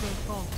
Double fault.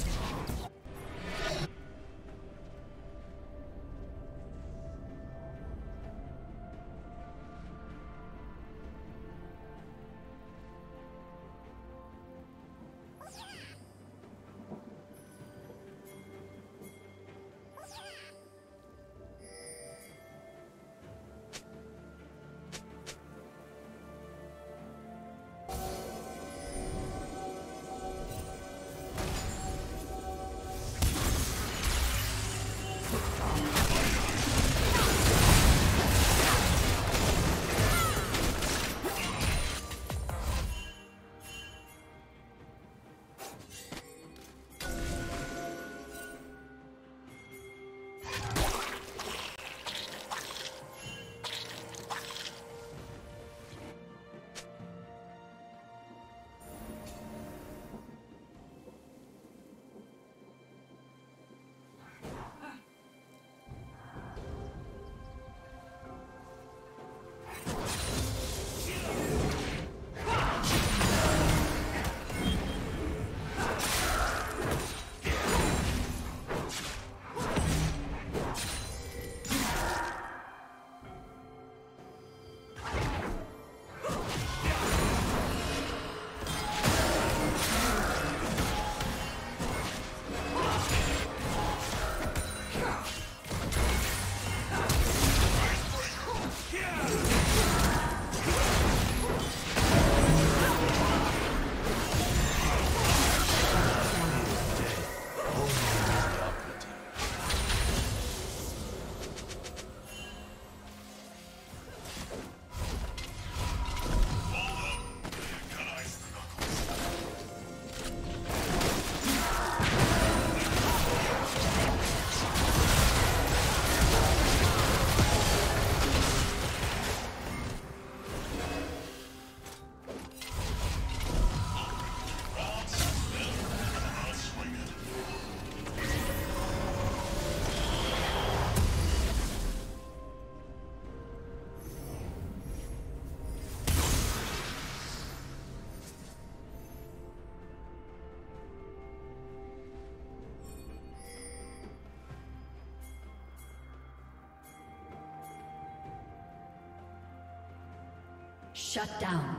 Shut down.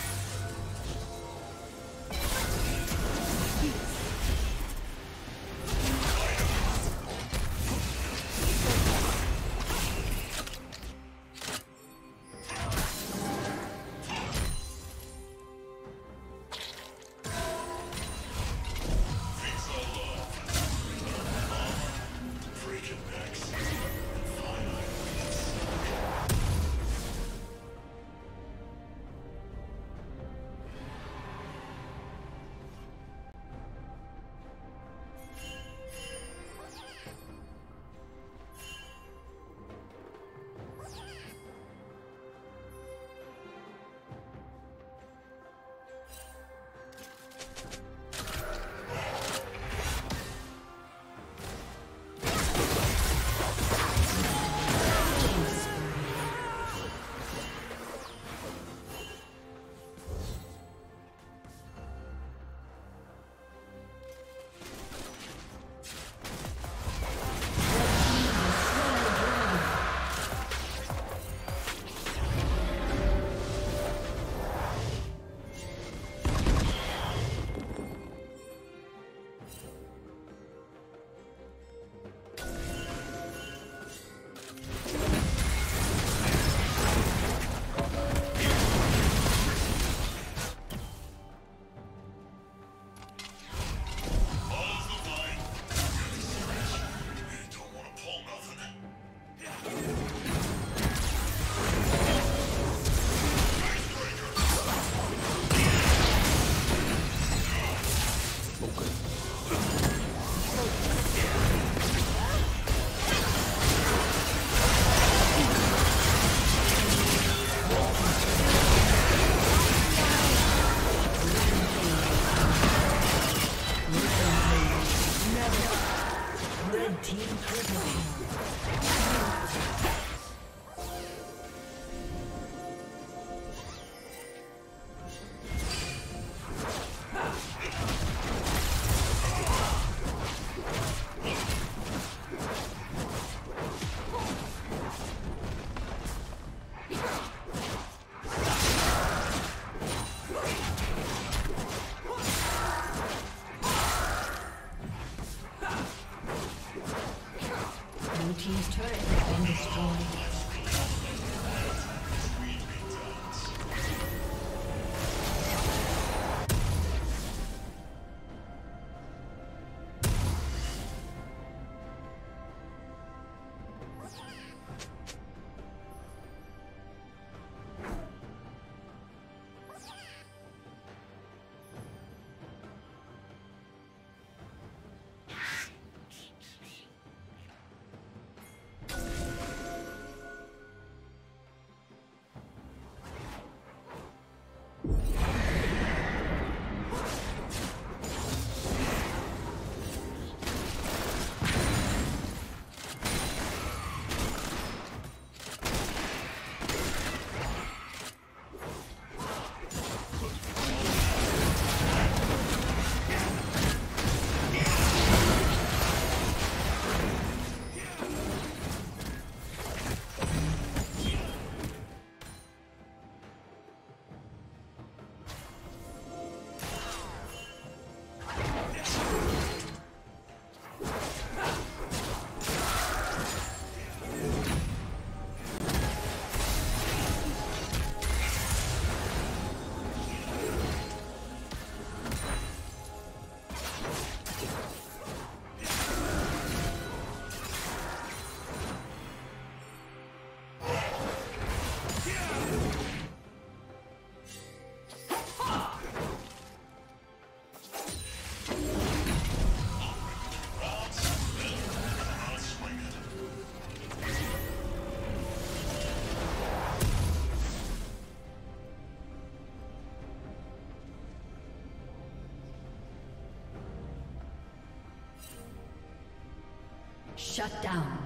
Shut down.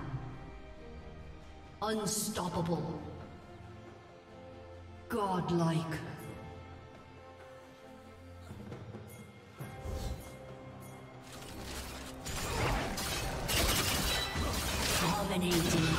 Unstoppable. Godlike. Dominating.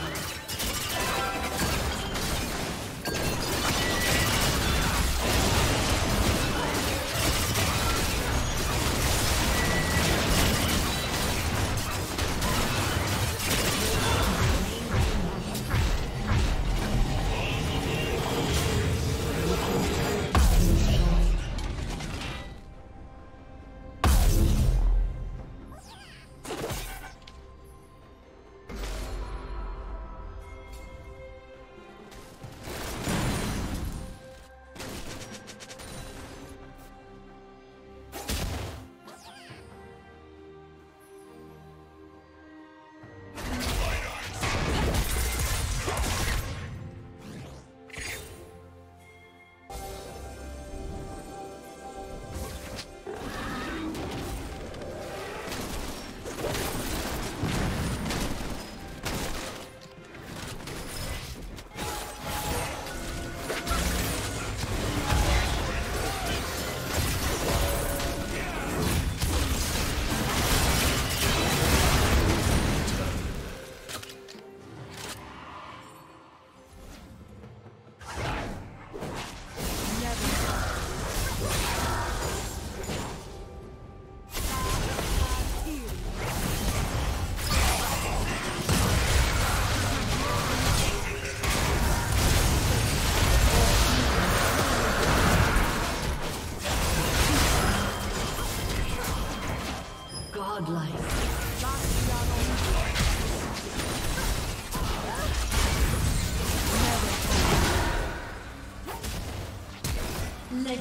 Blue